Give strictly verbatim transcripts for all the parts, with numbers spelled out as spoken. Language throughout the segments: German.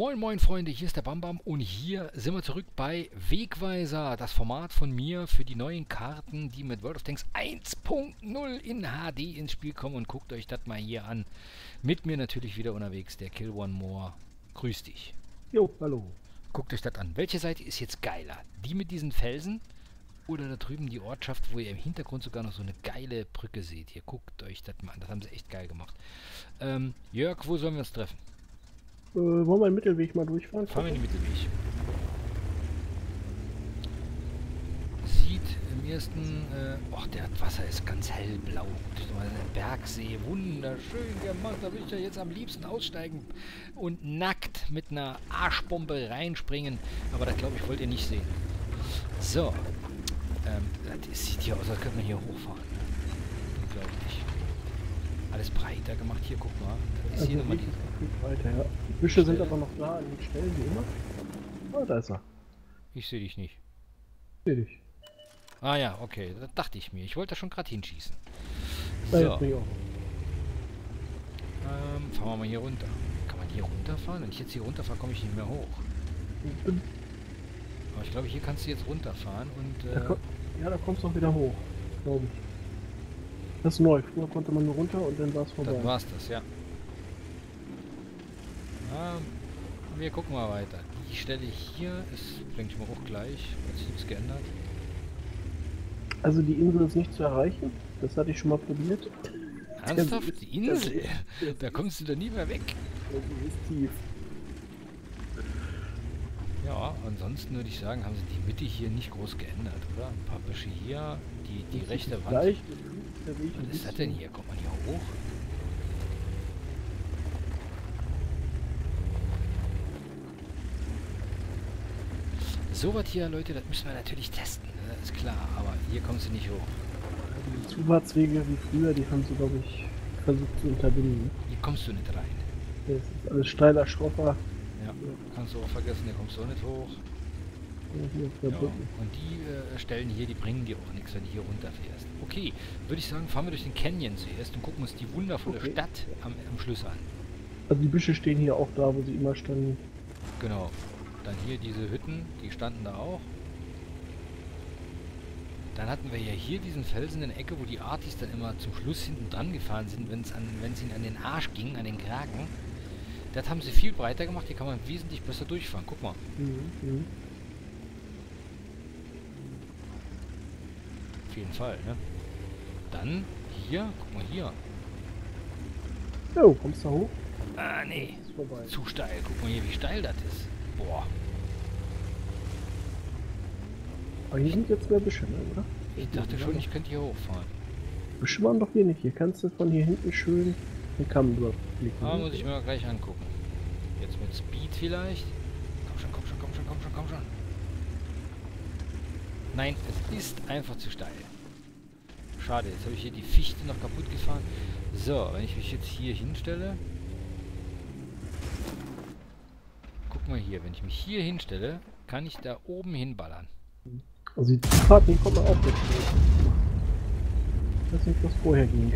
Moin moin Freunde, hier ist der Bam Bam und hier sind wir zurück bei Wegweiser, das Format von mir für die neuen Karten, die mit World of Tanks eins punkt null in H D ins Spiel kommen, und guckt euch das mal hier an. Mit mir natürlich wieder unterwegs, der Kill One More. Grüß dich. Jo, hallo. Guckt euch das an. Welche Seite ist jetzt geiler? Die mit diesen Felsen oder da drüben die Ortschaft, wo ihr im Hintergrund sogar noch so eine geile Brücke seht? Hier, guckt euch das mal an. Das haben sie echt geil gemacht. Ähm, Jörg, wo sollen wir uns treffen? Äh, wollen wir den Mittelweg mal durchfahren? Fahren wir den Mittelweg. Sieht im ersten... Och, äh, der Wasser ist ganz hellblau. Der Bergsee, wunderschön gemacht. Da würde ich ja jetzt am liebsten aussteigen und nackt mit einer Arschbombe reinspringen. Aber das, glaube ich, wollt ihr nicht sehen. So. Ähm, das sieht hier aus, als könnte man hier hochfahren. Unglaublich. Alles breiter gemacht. Hier, guck mal. Das ist also hier nochmal die... Ja. Die Büsche sind aber noch da an den Stellen, wie immer. Ah, oh, da ist er. Ich sehe dich nicht. Ich sehe dich. Ah ja, okay. Das dachte ich mir. Ich wollte da schon gerade hinschießen. So. Ja, jetzt bin ich auch. Ähm, fahren wir mal hier runter. Kann man hier runterfahren? Wenn ich jetzt hier runterfahre, komme ich nicht mehr hoch. Aber ich glaube, hier kannst du jetzt runterfahren und... Äh, da ja, da kommst du auch wieder hoch, glaube ich. Das ist neu, früher konnte man nur runter und dann war es vorbei. Dann war es das, ja. Ah, wir gucken mal weiter. Die Stelle hier ist, denke ich mal, auch gleich. Hat sich nichts geändert. Also die Insel ist nicht zu erreichen. Das hatte ich schon mal probiert. Ernsthaft? Die Insel? Da kommst du da nie mehr weg. Die ist tief. Ja, ansonsten würde ich sagen, haben sie die Mitte hier nicht groß geändert, oder? Ein paar Büsche hier, die, die rechte Wand. Gleich. Was ist das denn hier? Kommt man hier hoch? So was hier, Leute, das müssen wir natürlich testen, ne? Ist klar, aber hier kommen sie nicht hoch. Die Zufahrtswege wie früher, die haben sie, glaube ich, versucht zu unterbinden. Hier kommst du nicht rein. Das ist alles steiler Schroffer. Ja, kannst du auch vergessen, hier kommst du auch nicht hoch. Ja, und die äh, Stellen hier, die bringen dir auch nichts, wenn du hier runterfährst. Okay, würde ich sagen, fahren wir durch den Canyon zuerst und gucken uns die wundervolle okay. Stadt am, am Schluss an. Also die Büsche stehen hier auch da, wo sie immer standen. Genau. Dann hier diese Hütten, die standen da auch. Dann hatten wir ja hier diesen Felsen in der Ecke, wo die Artis dann immer zum Schluss hinten dran gefahren sind, wenn es an, wenn's ihnen an den Arsch ging, an den Kragen. Das haben sie viel breiter gemacht, hier kann man wesentlich besser durchfahren. Guck mal. Mhm, mh. Auf jeden Fall, ne? Dann hier, guck mal hier. Jo, kommst du da hoch? Ah, nee. Zu steil. Guck mal hier, wie steil das ist. Boah. Aber hier sind jetzt mehr Büsche, ne, oder? Ich dachte schon, ich könnte hier hochfahren. Büsche waren doch hier nicht. Hier kannst du von hier hinten schön den Kamm überblicken. Ah, muss ich mir mal gleich angucken. Jetzt mit Speed vielleicht. Komm schon, komm schon, komm schon, komm schon, komm schon. Nein, es ist einfach zu steil. Schade, jetzt habe ich hier die Fichte noch kaputt gefahren. So, wenn ich mich jetzt hier hinstelle... Guck mal hier, wenn ich mich hier hinstelle, kann ich da oben hinballern. Also die Zufahrt, die kommt man auch nicht. Ich weiß nicht, was vorher ging.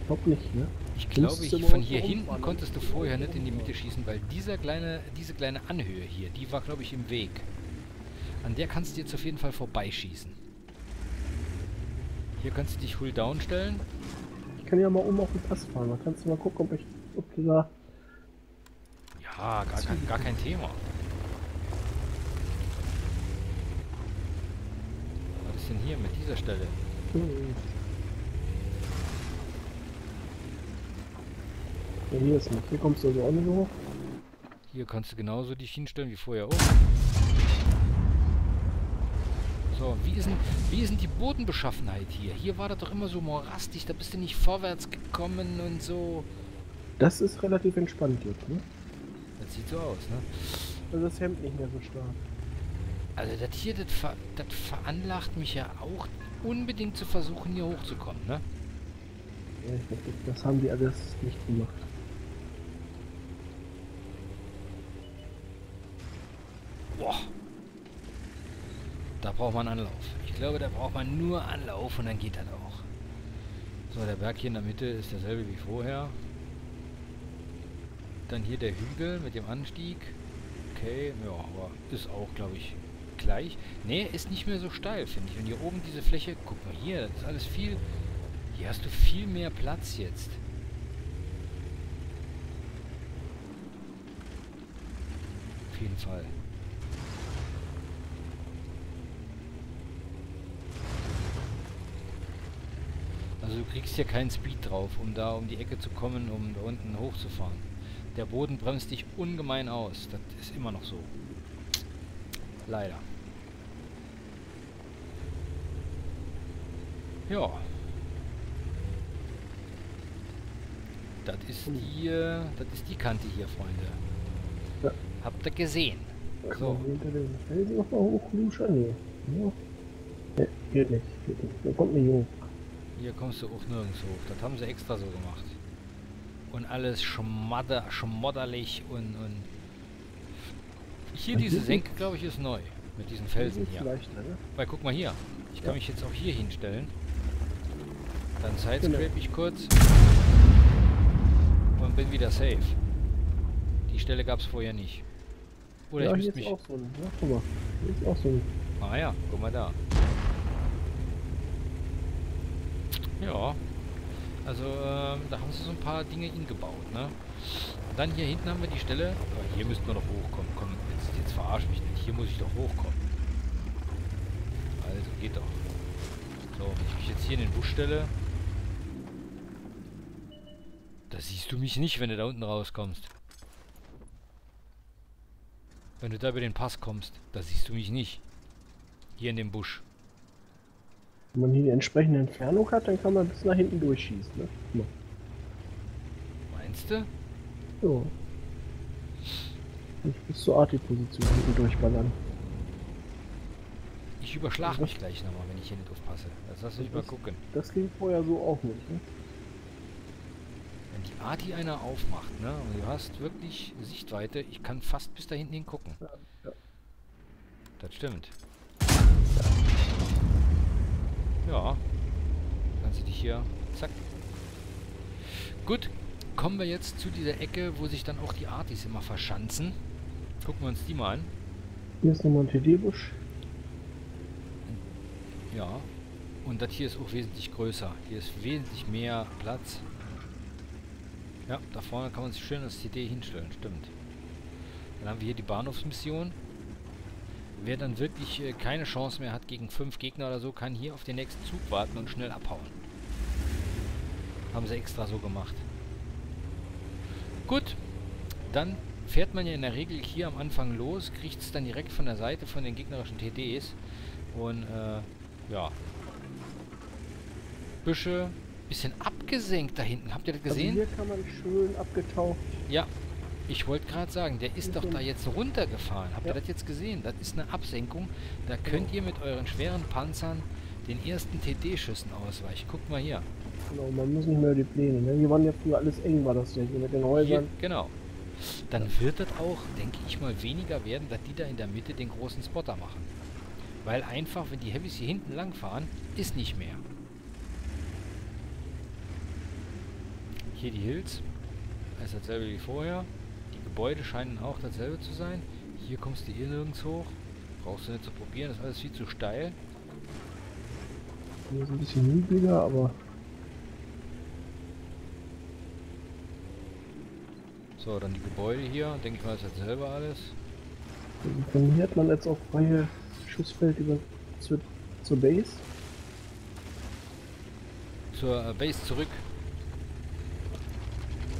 Ich glaube nicht, ne? Ich glaube, ich, von hier hinten konntest du vorher nicht in die Mitte schießen, weil dieser kleine, diese kleine Anhöhe hier, die war, glaube ich, im Weg. An der kannst du jetzt auf jeden Fall vorbeischießen. Hier kannst du dich Hull-Down stellen. Ich kann ja mal oben auf den Pass fahren. Da kannst du mal gucken, ob ich... Ob du da... Ja, gar kein, gar kein Thema. Was ist denn hier mit dieser Stelle? Hm. Ja, hier ist nichts. Hier kommst du also auch nicht hoch. Hier kannst du genauso dich hinstellen wie vorher auch. So, wie ist, denn, wie ist denn die Bodenbeschaffenheit hier? Hier war das doch immer so morastig, da bist du nicht vorwärts gekommen und so. Das ist relativ entspannt jetzt, ne? Das sieht so aus, ne? Also das Hemd nicht mehr so stark. Also das hier, das, ver das veranlagt mich ja auch unbedingt zu versuchen, hier hochzukommen, ne? Ja, ich glaube, das haben die alles nicht gemacht. Boah. Da braucht man Anlauf. Ich glaube, da braucht man nur Anlauf und dann geht das auch. So, der Berg hier in der Mitte ist derselbe wie vorher. Dann hier der Hügel mit dem Anstieg. Okay, ja, aber ist auch, glaube ich, gleich. Ne, ist nicht mehr so steil, finde ich. Und hier oben diese Fläche, guck mal hier, das ist alles viel... Hier hast du viel mehr Platz jetzt. Auf jeden Fall. Also du kriegst hier keinen Speed drauf, um da um die Ecke zu kommen, um da unten hochzufahren. Der Boden bremst dich ungemein aus. Das ist immer noch so. Leider. Ja. Das ist die, das ist die Kante hier, Freunde. Ja. Habt ihr gesehen? So. Hinter dem Felsen nochmal hochluschen? Nee, geht nicht. Da kommt nicht hoch. Hier kommst du auch nirgends hoch. Das haben sie extra so gemacht. Und alles schmadder, schmodderlich und, und... Hier diese Senke, glaube ich, ist neu. Mit diesen Felsen hier. Weil guck mal hier. Ich kann mich jetzt auch hier hinstellen. Dann sidescrape ich kurz. Und bin wieder safe. Die Stelle gab es vorher nicht. Oder ja, ich müsste mich... Ist auch so, ne? Ja, guck mal. Hier ist auch so ein... Ah ja, guck mal da. Ja, also ähm, da haben sie so ein paar Dinge hingebaut, ne? Und dann hier hinten haben wir die Stelle, aber hier müssten wir doch hochkommen. Komm, jetzt, jetzt verarsch mich nicht, hier muss ich doch hochkommen. Also geht doch. So, wenn ich mich jetzt hier in den Busch stelle, da siehst du mich nicht, wenn du da unten rauskommst. Wenn du da über den Pass kommst, da siehst du mich nicht. Hier in dem Busch. Wenn man hier die entsprechende Entfernung hat, dann kann man bis nach hinten durchschießen, ne? Ja. Meinst du? Ja. Ich bis zur Arti-Position hinten durchballern. Ich überschlage mich gleich nochmal, wenn ich hier nicht aufpasse. Das lass mich mal gucken. Das ging vorher so auch nicht, ne? Wenn die Arti einer aufmacht, ne? Und du hast wirklich Sichtweite, ich kann fast bis da hinten hingucken. Ja, ja. Das stimmt. Ja, kannst du dich hier, zack. Gut, kommen wir jetzt zu dieser Ecke, wo sich dann auch die Artis immer verschanzen. Gucken wir uns die mal an. Hier ist nochmal ein T D-Busch. Ja, und das hier ist auch wesentlich größer. Hier ist wesentlich mehr Platz. Ja, da vorne kann man sich schön als T D hinstellen, stimmt. Dann haben wir hier die Bahnhofsmission. Wer dann wirklich äh, keine Chance mehr hat gegen fünf Gegner oder so, kann hier auf den nächsten Zug warten und schnell abhauen. Haben sie extra so gemacht. Gut, dann fährt man ja in der Regel hier am Anfang los, kriegt es dann direkt von der Seite von den gegnerischen T Ds. Und äh, ja. Büsche, bisschen abgesenkt da hinten, habt ihr das gesehen? Also hier kann man schön abgetaucht. Ja. Ich wollte gerade sagen, der ist doch da jetzt runtergefahren. Habt ihr das jetzt gesehen? Das ist eine Absenkung. Da könnt ihr mit euren schweren Panzern den ersten T D-Schüssen ausweichen. Guckt mal hier. Genau, man muss nicht mehr die Pläne. Ne? Hier waren ja früher alles eng, war das ja hier mit den Häusern. Hier, genau. Dann wird das auch, denke ich mal, weniger werden, dass die da in der Mitte den großen Spotter machen. Weil einfach, wenn die Heavys hier hinten lang fahren, ist nicht mehr. Hier die Hills. Das ist dasselbe wie vorher. Gebäude scheinen auch dasselbe zu sein. Hier kommst du hier nirgends hoch. Brauchst du nicht zu probieren, das ist alles viel zu steil. Hier ist ein bisschen niedriger, aber... So, dann die Gebäude hier. Denke ich mal, ist dasselbe alles. Von hier hat man jetzt auch freie Schussfeld über zu, zur Base. Zur äh, Base zurück.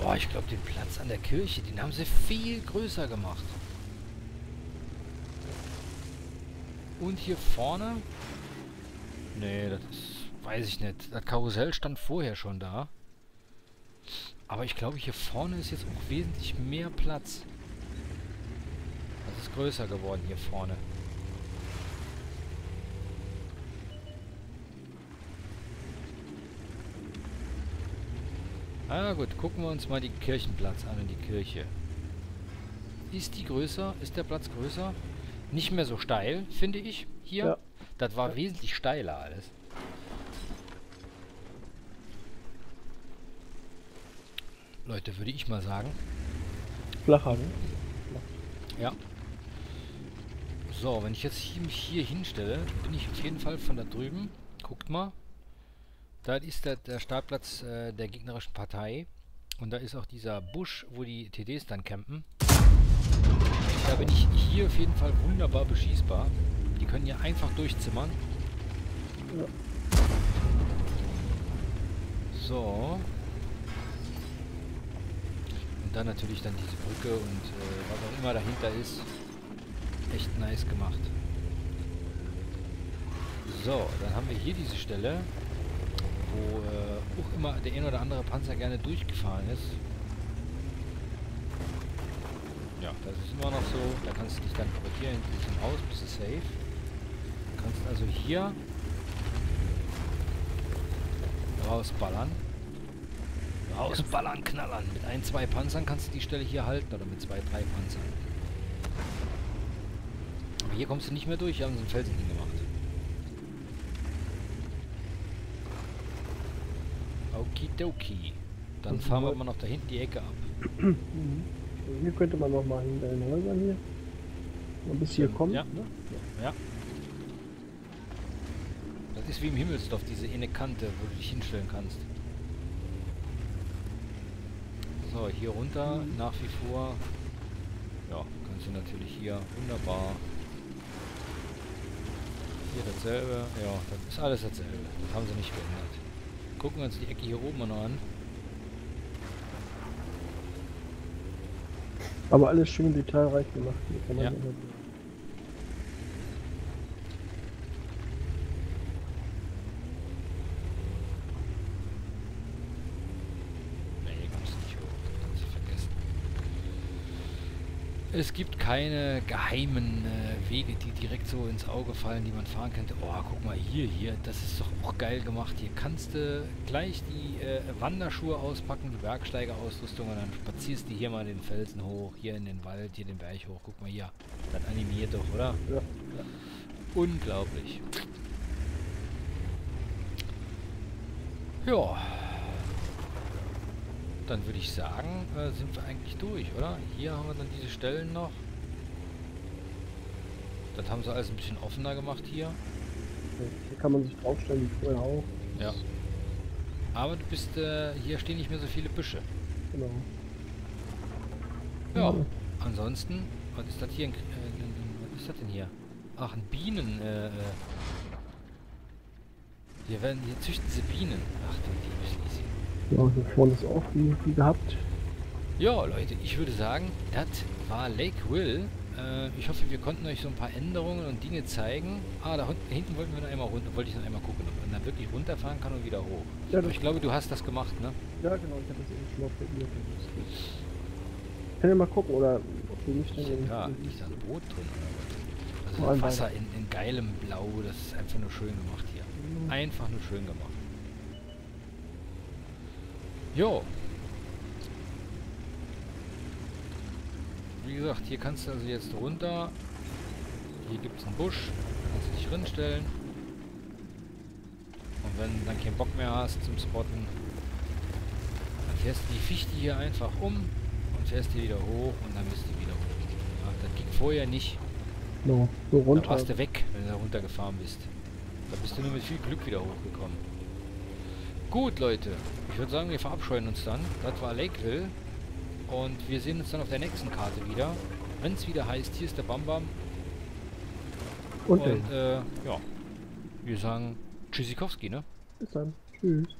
Boah, ich glaube, den Platz an der Kirche, den haben sie viel größer gemacht. Und hier vorne? Nee, das ist, weiß ich nicht. Das Karussell stand vorher schon da. Aber ich glaube, hier vorne ist jetzt auch wesentlich mehr Platz. Das ist größer geworden hier vorne. Ah gut, gucken wir uns mal den Kirchenplatz an und die Kirche. Ist die größer? Ist der Platz größer? Nicht mehr so steil, finde ich, hier. Ja. Das war wesentlich steiler alles. Leute, würde ich mal sagen. flacher, ne? Ja. So, wenn ich jetzt hier, mich hier hinstelle, bin ich auf jeden Fall von da drüben. Guckt mal. Da ist der, der Startplatz äh, der gegnerischen Partei. Und da ist auch dieser Busch, wo die T Ds dann campen. Da bin ich hier auf jeden Fall wunderbar beschießbar. Die können hier einfach durchzimmern. Ja. So. Und dann natürlich dann diese Brücke und äh, was auch immer dahinter ist. Echt nice gemacht. So, dann haben wir hier diese Stelle, wo äh, auch immer der ein oder andere Panzer gerne durchgefahren ist. Ja, das ist immer noch so. Da kannst du dich dann korrigieren, ein bisschen raus, bist du safe. Du kannst also hier rausballern. Rausballern, knallern. Mit ein, zwei Panzern kannst du die Stelle hier halten oder mit zwei, drei Panzern. Aber hier kommst du nicht mehr durch, hier haben sie einen Felsen hingemacht. Okidoki. Dann fahren wir mal noch da hinten die Ecke ab. Hier könnte man noch mal hinter den Häusern hier. Und bis hier kommt. Ja. Ne? Ja. Das ist wie im Himmelsdorf, diese eine Kante, wo du dich hinstellen kannst. So, hier runter, mhm. Nach wie vor. Ja, kannst du natürlich hier wunderbar. Hier dasselbe. Ja, das ist alles dasselbe. Das haben sie nicht geändert. Gucken wir uns die Ecke hier oben mal noch an. Aber alles schön detailreich gemacht. Hier kann man ja. Es gibt keine geheimen äh, Wege, die direkt so ins Auge fallen, die man fahren könnte. Oh, guck mal hier, hier, das ist doch auch geil gemacht. Hier kannst du gleich die äh, Wanderschuhe auspacken, die Bergsteigerausrüstung und dann spazierst du hier mal den Felsen hoch, hier in den Wald, hier den Berg hoch. Guck mal hier, das animiert doch, oder? Ja. Ja. Unglaublich. Ja. Dann würde ich sagen, äh, sind wir eigentlich durch, oder? Hier haben wir dann diese Stellen noch. Das haben sie alles ein bisschen offener gemacht hier. Hier kann man sich draufstellen, wie vorher auch. Ja. Aber du bist, äh, hier stehen nicht mehr so viele Büsche. Genau. Ja, mhm. Ansonsten, was ist das hier? Ein, äh, was ist das denn hier? Ach, ein Bienen. Äh, hier, werden, hier züchten sie Bienen. Ach du liebes Lieschen. Ja, hier vorne ist auch viel, viel gehabt. Ja, Leute, ich würde sagen, das war Lakeville. Äh, ich hoffe, wir konnten euch so ein paar Änderungen und Dinge zeigen. Ah, da hinten wollten wir noch einmal runter, wollte ich noch einmal gucken, ob man da wirklich runterfahren kann und wieder hoch. Ja, ich glaube, du hast das gemacht, ne? Ja, genau, ich habe das eben schon mal probiert. Ich kann ja mal gucken, oder ob wir nicht dann... Ja, liegt da ein Boot drin, oder was? Also Wasser in, in geilem Blau, das ist einfach nur schön gemacht hier. Einfach nur schön gemacht. Jo. Wie gesagt, hier kannst du also jetzt runter. Hier gibt es einen Busch. Da kannst du dich drinstellen. Und wenn du dann keinen Bock mehr hast zum Spotten, dann fährst du die Fichte hier einfach um und fährst die wieder hoch und dann bist du wieder hoch. Ja, das ging vorher nicht. No, so runter. Da warst du weg, wenn du da runtergefahren bist. Da bist du nur mit viel Glück wieder hochgekommen. Gut, Leute. Ich würde sagen, wir verabscheuen uns dann. Das war Lakeville. Und wir sehen uns dann auf der nächsten Karte wieder. Wenn es wieder heißt, hier ist der Bam Bam. Und, Und äh, ja. Wir sagen Tschüssikowski, ne? Bis dann. Tschüss.